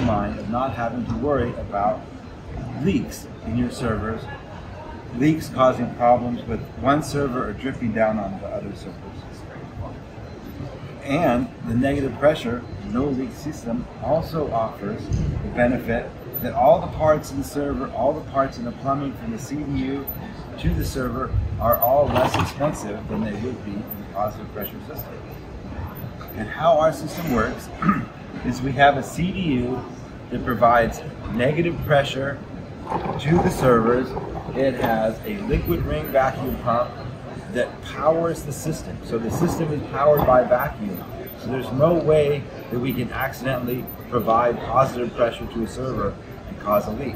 your mind of not having to worry about leaks in your servers, leaks causing problems with one server or dripping down on the other servers. And the negative pressure no leak system also offers the benefit that all the parts in the server, all the parts in the plumbing from the CDU to the server are all less expensive than they would be in the positive pressure system. And how our system works is we have a CDU that provides negative pressure to the servers. It has a liquid ring vacuum pump that powers the system. So the system is powered by vacuum. So there's no way that we can accidentally provide positive pressure to a server and cause a leak.